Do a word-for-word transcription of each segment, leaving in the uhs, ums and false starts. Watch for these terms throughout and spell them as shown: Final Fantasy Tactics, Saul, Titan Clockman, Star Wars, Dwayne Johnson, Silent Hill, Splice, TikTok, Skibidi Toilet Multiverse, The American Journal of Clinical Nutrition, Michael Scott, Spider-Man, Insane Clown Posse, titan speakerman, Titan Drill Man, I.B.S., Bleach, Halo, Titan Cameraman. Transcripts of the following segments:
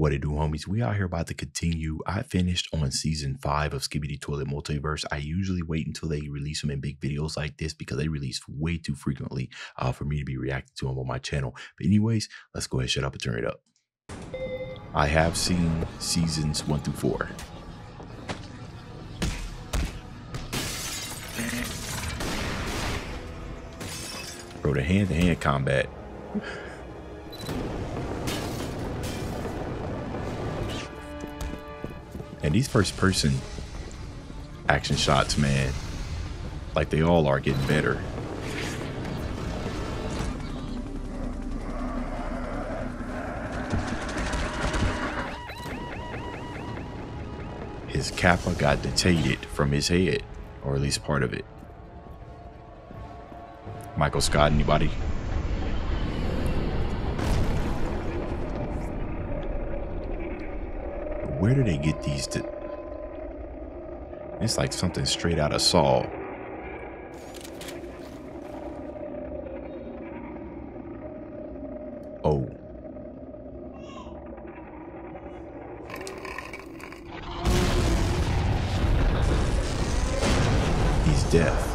What it do, homies? We out here about to continue. I finished on season five of Skibidi Toilet Multiverse. I usually wait until they release them in big videos like this because they release way too frequently uh, for me to be reacting to them on my channel. But anyways, let's go ahead and shut up and turn it up. I have seen seasons one through four. Bro, the hand-to-hand combat. And these first person action shots, man, like they all are getting better. His kappa got detated from his head, or at least part of it. Michael Scott, anybody? Where do they get these to? It's like something straight out of Saul. Oh. He's deaf.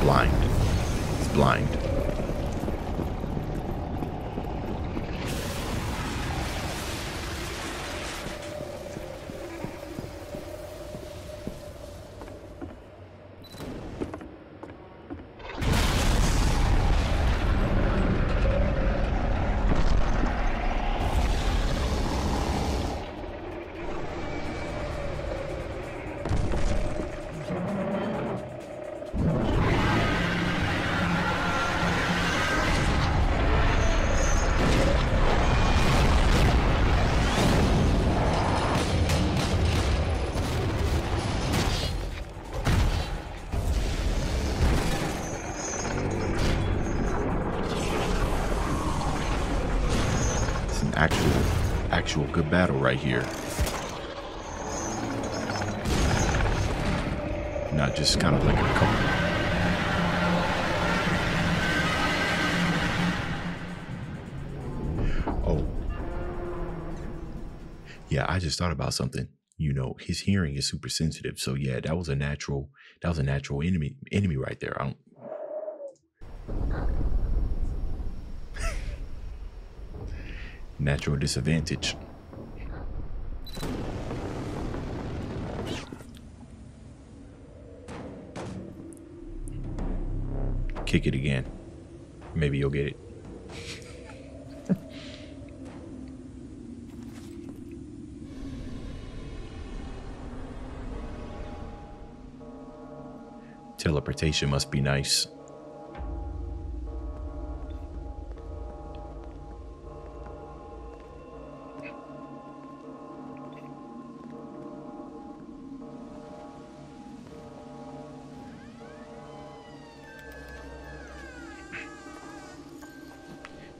Blind. He's blind. Actual, actual good battle right here. Not just kind of like a couple. Oh. Yeah, I just thought about something. You know, his hearing is super sensitive. So yeah, that was a natural, that was a natural enemy, enemy right there. I don't, natural disadvantage. Kick it again. Maybe you'll get it. Teleportation must be nice.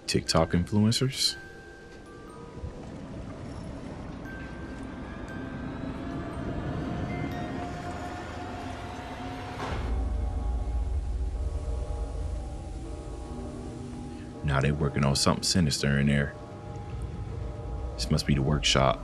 TikTok influencers. Now they're working on something sinister in there. This must be the workshop.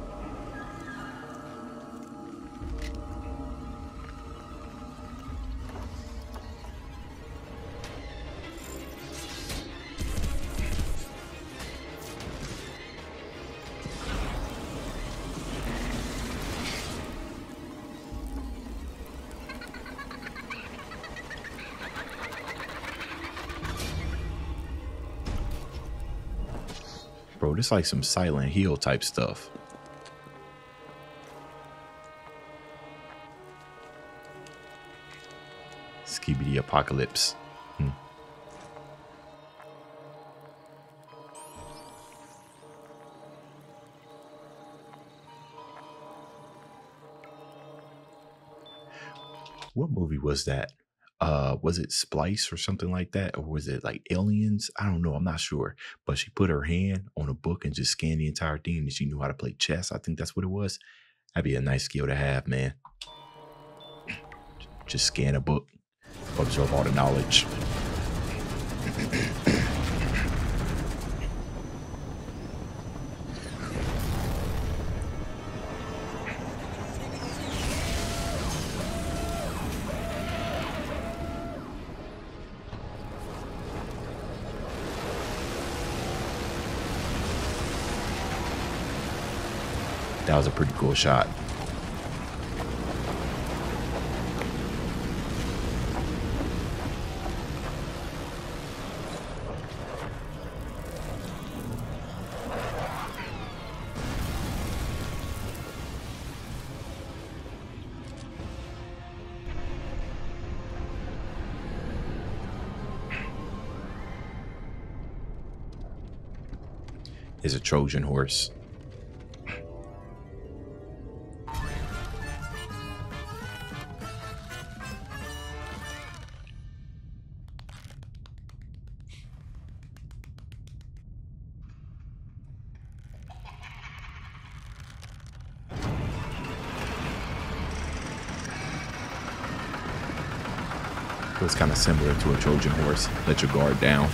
Bro, this is like some Silent Hill type stuff. Skibidi Apocalypse. Hmm. What movie was that? Uh, was it Splice or something like that? Or was it like Aliens? I don't know. I'm not sure. But she put her hand on a book and just scanned the entire thing, and she knew how to play chess. I think that's what it was. That'd be a nice skill to have, man. Just scan a book, absorb all the knowledge. That was a pretty cool shot. Is a Trojan horse. It was kind of similar to a Trojan horse. Let your guard down.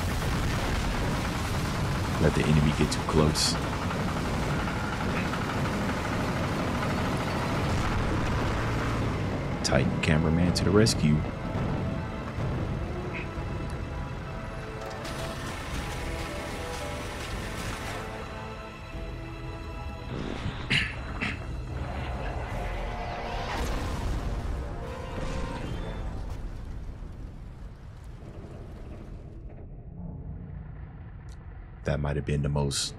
Let the enemy get too close. Titan Cameraman to the rescue. That might have been the most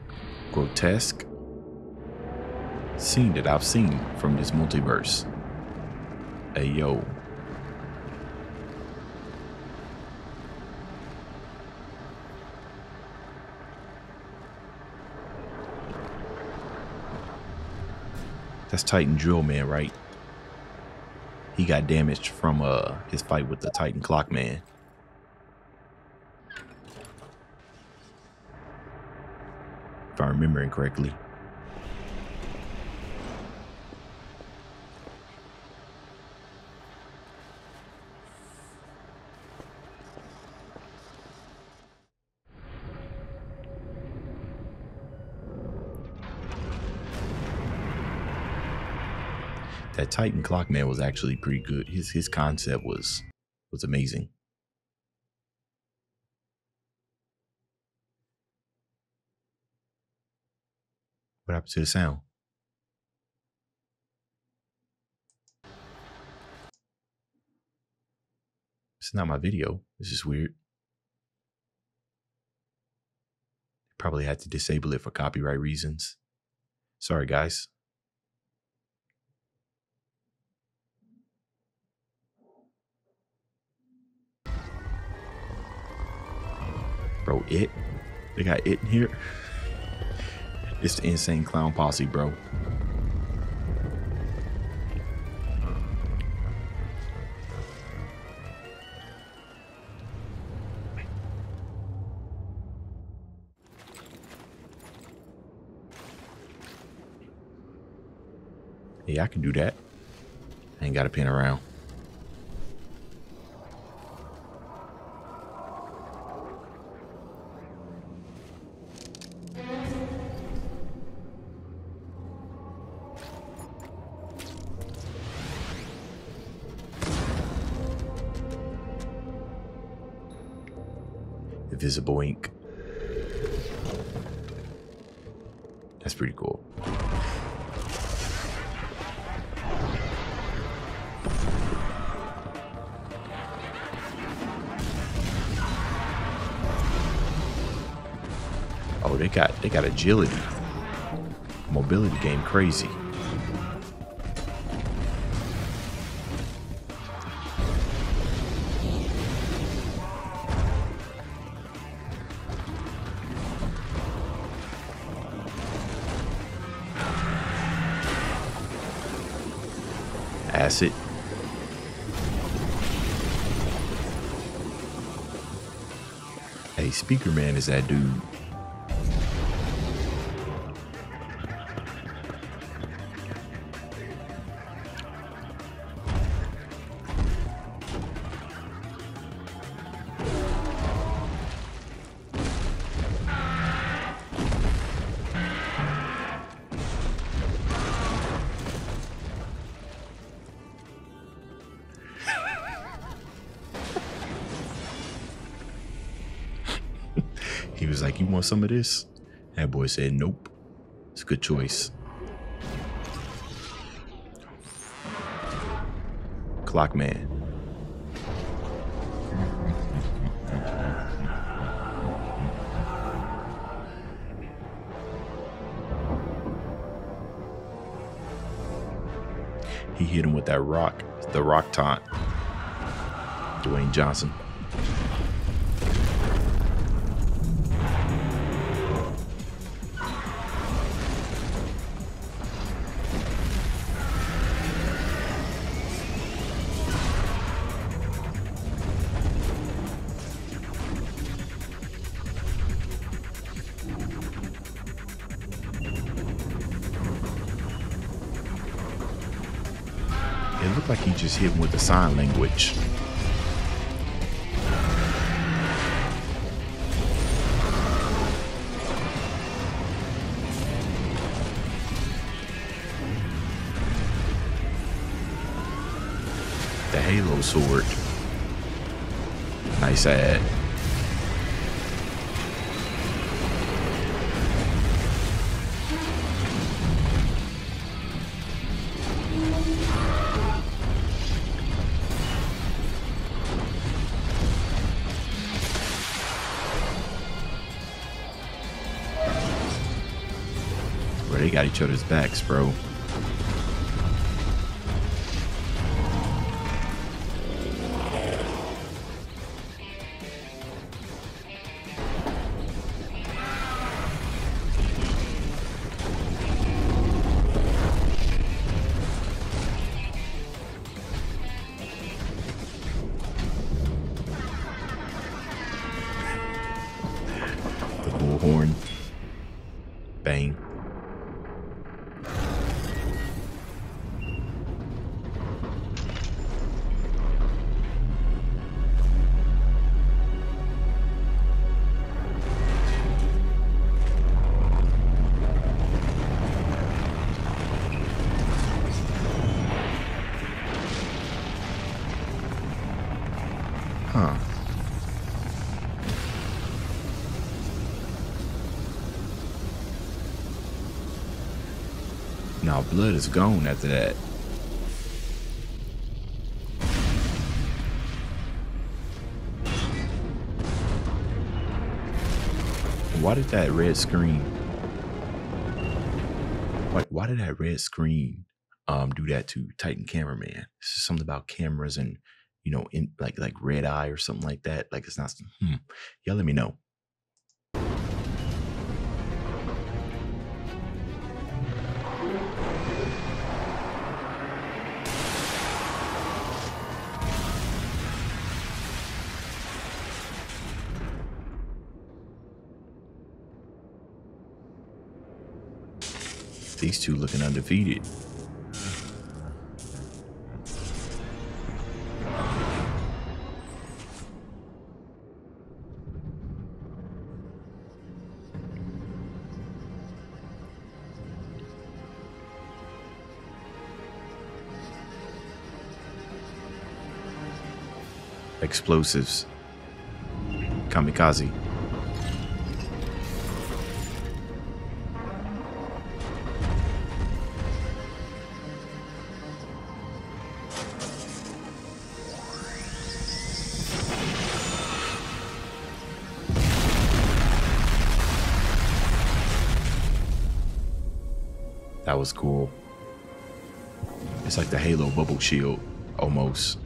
grotesque scene that I've seen from this multiverse. Hey, yo. That's Titan Drill Man, right? He got damaged from uh, his fight with the Titan Clockman. If I'm remembering correctly. That Titan Clockman was actually pretty good. His his concept was was amazing. What happened to the sound? It's not my video. This is weird. Probably had to disable it for copyright reasons. Sorry, guys. Bro, it? They got it in here? It's the Insane Clown Posse, bro. Yeah, I can do that. I ain't got a pin around. Visible ink. That's pretty cool. Oh, they got they got agility. Mobility game crazy. Acid. Hey, Speaker Man is that dude. He was like, you want some of this? That boy said, nope. It's a good choice. Clockman. He hit him with that rock, the rock taunt. Dwayne Johnson. It looked like he just hit him with the sign language. The Halo sword. Nice ad. They got each other's backs, bro. The bullhorn. Bang. Huh. Now blood is gone after that. Why did that red screen? Why, why did that red screen um, do that to Titan Cameraman? This is something about cameras and, you know, in like like red eye or something like that. Like it's not. Hmm. Y'all let me know. These two looking undefeated. Explosives. Kamikaze. That was cool. It's like the Halo bubble shield, almost.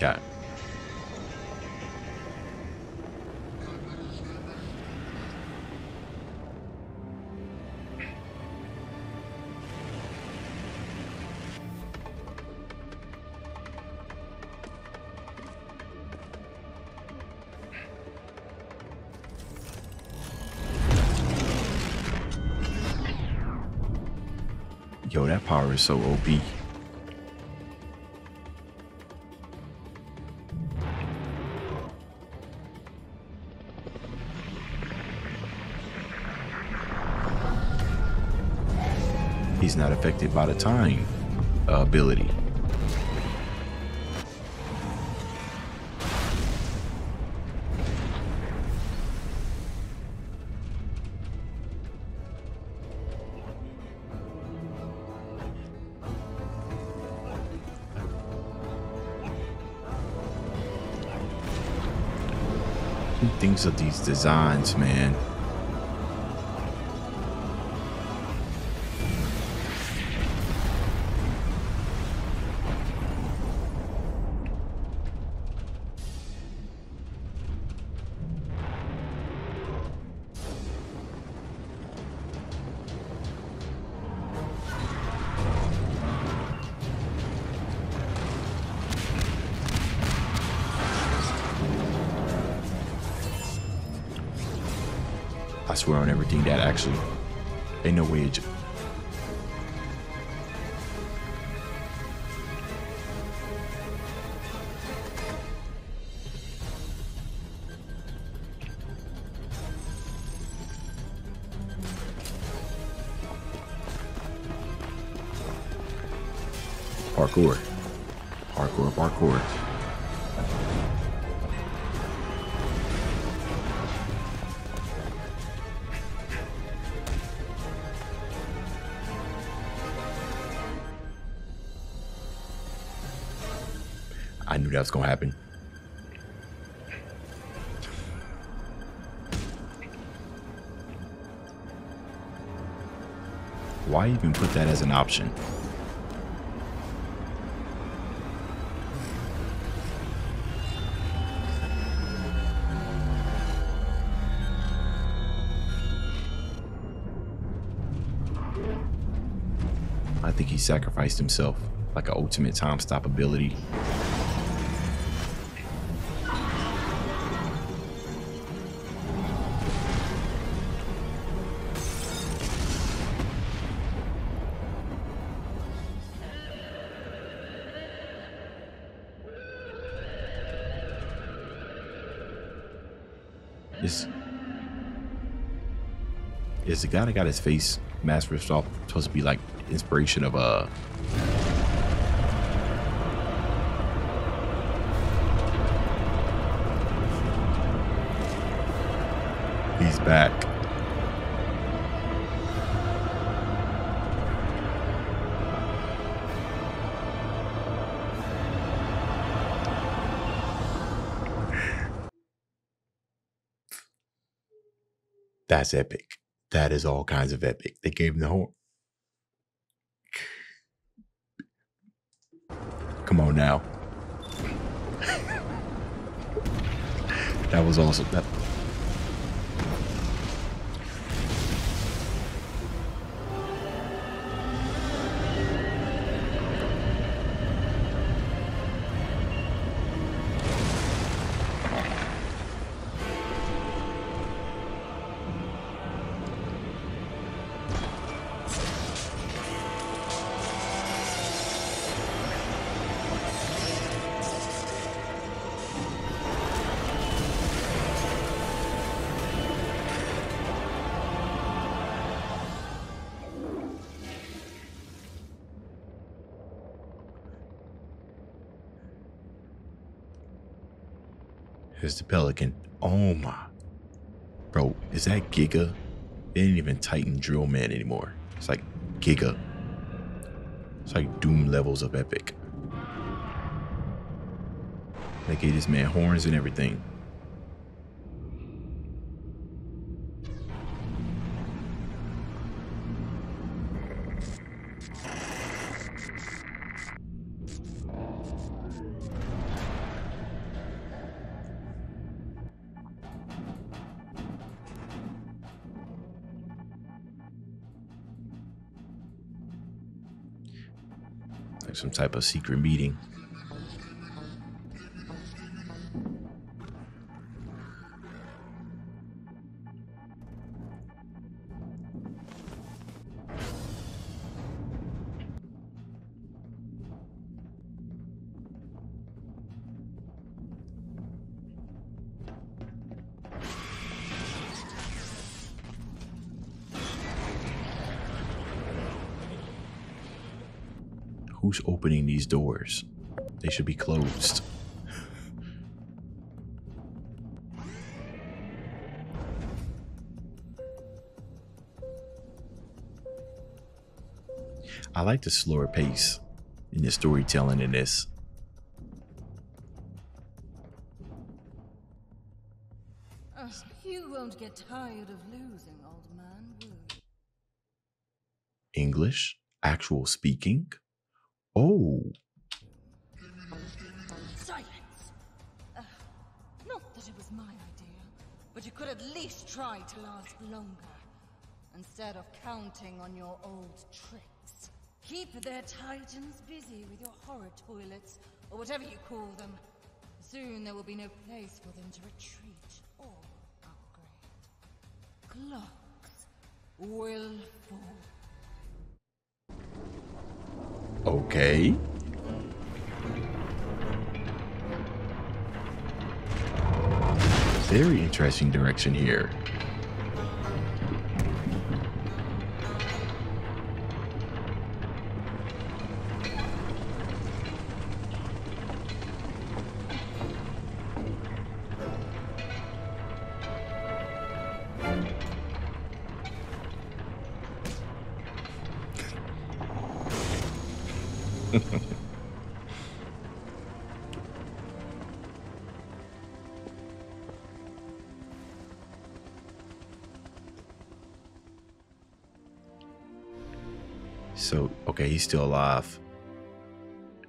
Yeah. Yo, that power is so O P. He's not affected by the time uh, ability. Things of these designs, man. I swear on everything that actually ain't no way. Parkour, parkour, parkour. I knew that was gonna happen. Why even put that as an option? I think he sacrificed himself, like an ultimate time stop ability. Is, is the guy that got his face mask ripped off supposed to be like inspiration of uh he's back. That's epic. That is all kinds of epic. They gave him the whole. Come on now. That was awesome. That. It's the Pelican. Oh my. Bro, is that Giga? They ain't even Titan Drill Man anymore. It's like Giga. It's like Doom levels of epic. They gave this man horns and everything. Some type of secret meeting. Who's opening these doors? They should be closed. I like the slower pace in the storytelling in this. Uh, you won't get tired of losing, old man, will you? English? Actual speaking? Oh! Silence! Uh, not that it was my idea, but you could at least try to last longer, instead of counting on your old tricks. Keep their titans busy with your horror toilets, or whatever you call them. Soon there will be no place for them to retreat or upgrade. Clocks will fall. Okay. Very interesting direction here. So, okay, he's still alive,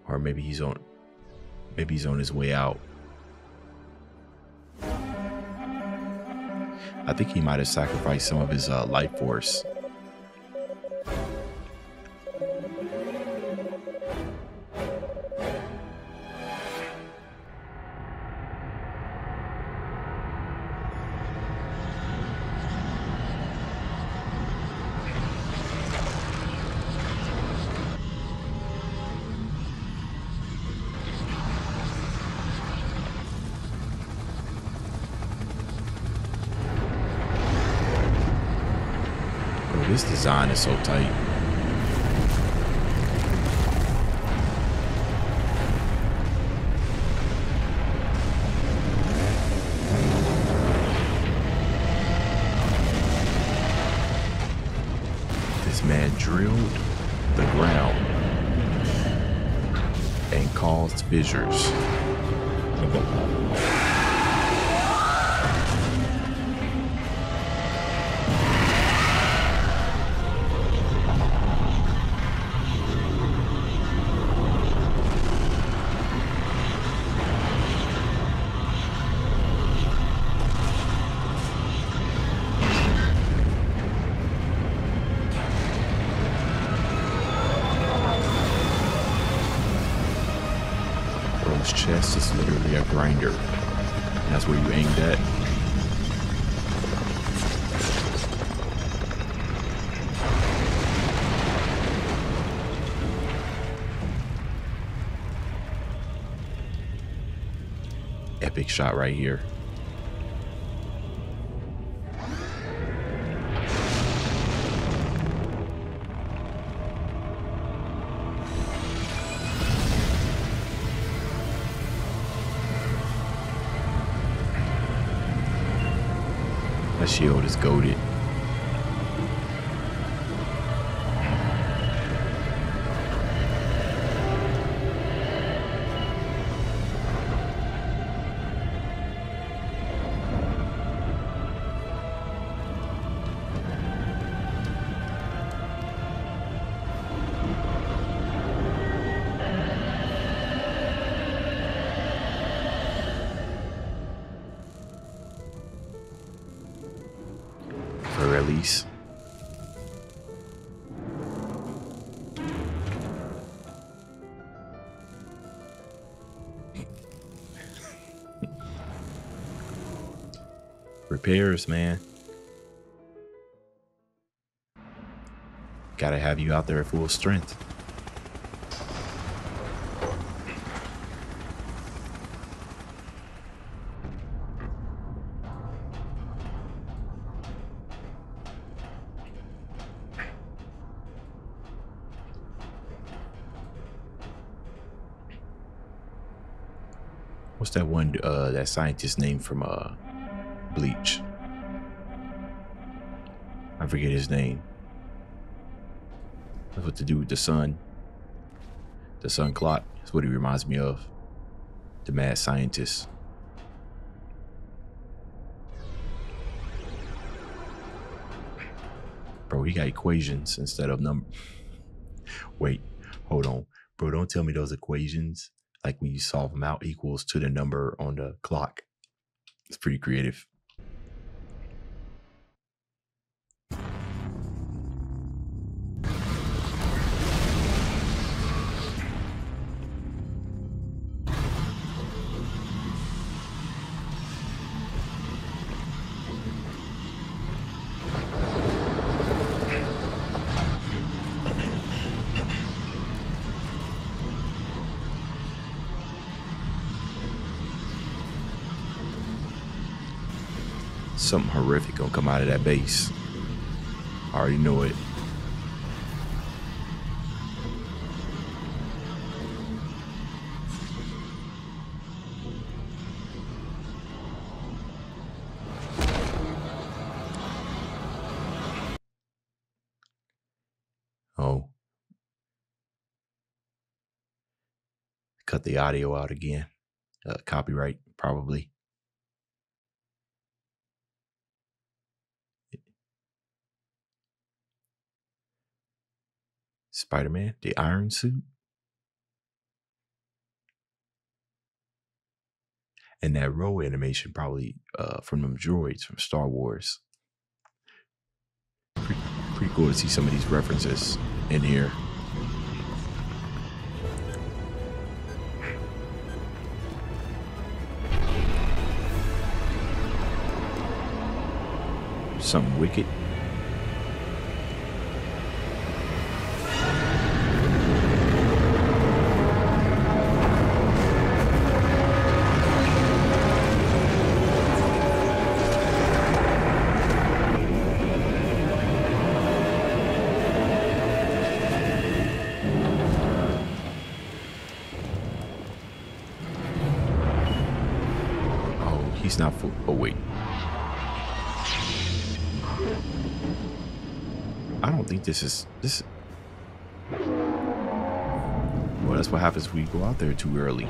or maybe he's on, maybe he's on his way out. I think he might have sacrificed some of his uh, life force. This design is so tight. This man drilled the ground and caused fissures. Chest is literally a grinder. And that's where you aimed at. Epic shot right here. That shield is goated. Release. Repairs, man. Gotta have you out there at full strength. what's that one, uh, that scientist name from uh, Bleach? I forget his name. That's what to do with the sun. The sun clock. That's what he reminds me of. The mad scientist. Bro, he got equations instead of number. Wait, hold on. Bro, don't tell me those equations, like when you solve them out, equals to the number on the clock. It's pretty creative. Something horrific gonna come out of that base. I already know it. Oh. Cut the audio out again. Uh, copyright, probably. Spider-Man, the iron suit. And that row animation probably uh, from them droids from Star Wars. Pretty, pretty cool to see some of these references in here. Something wicked. He's not full. Oh, wait. I don't think this is... this. Well, that's what happens when we go out there too early.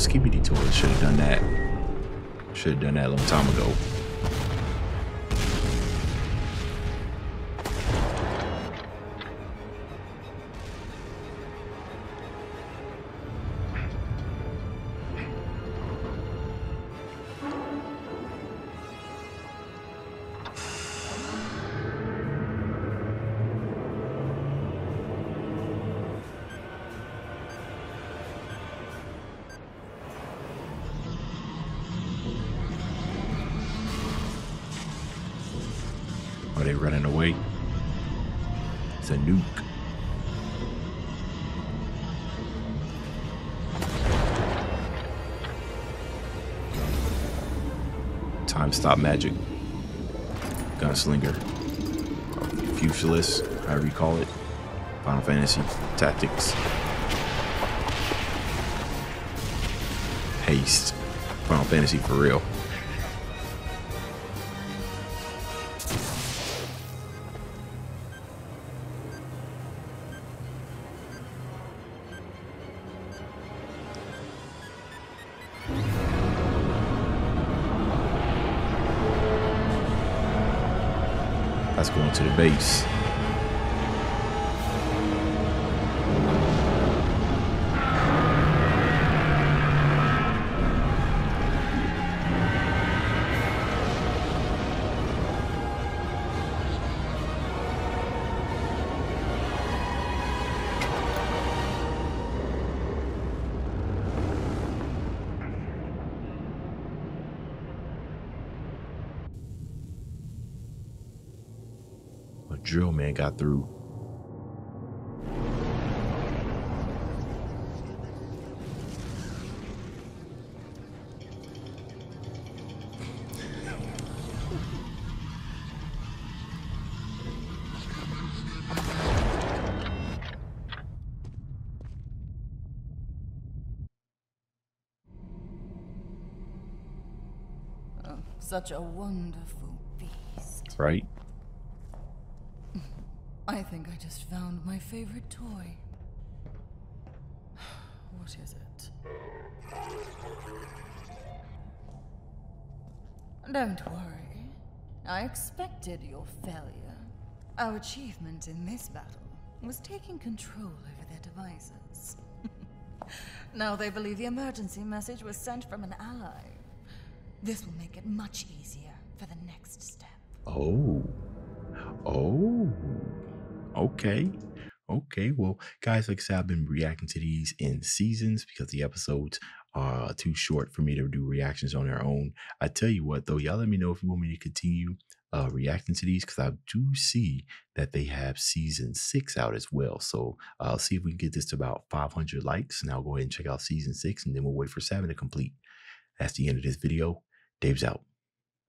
Skibidi Toilet should have done that. Should have done that a long time ago. Are they running away? It's a nuke. Time stop magic. Gunslinger. Fusilist, however you call it. Final Fantasy Tactics. Haste. Final Fantasy for real. That's going to the base. Drill man got through. Oh, such a wonderful beast. Right. I think I just found my favorite toy. What is it? Don't worry. I expected your failure. Our achievement in this battle was taking control over their devices. Now they believe the emergency message was sent from an ally. This will make it much easier for the next step. Oh. Oh. Okay. Okay. Well, guys, like I said, I've been reacting to these in seasons because the episodes are too short for me to do reactions on their own. I tell you what, though, y'all let me know if you want me to continue uh, reacting to these, because I do see that they have season six out as well. So uh, I'll see if we can get this to about five hundred likes, and I'll go ahead and check out season six, and then we'll wait for seven to complete. That's the end of this video. Dave's out.